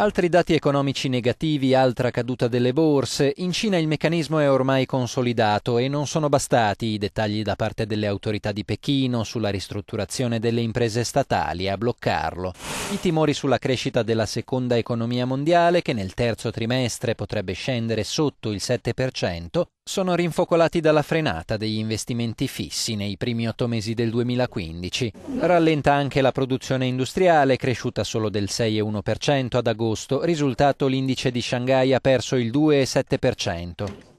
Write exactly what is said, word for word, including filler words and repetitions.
Altri dati economici negativi, altra caduta delle borse. In Cina il meccanismo è ormai consolidato e non sono bastati i dettagli da parte delle autorità di Pechino sulla ristrutturazione delle imprese statali a bloccarlo. I timori sulla crescita della seconda economia mondiale, che nel terzo trimestre potrebbe scendere sotto il sette per cento, sono rinfocolati dalla frenata degli investimenti fissi nei primi otto mesi del duemilaquindici. Rallenta anche la produzione industriale, cresciuta solo del sei virgola uno per cento ad agosto, risultato l'indice di Shanghai ha perso il due virgola sette per cento.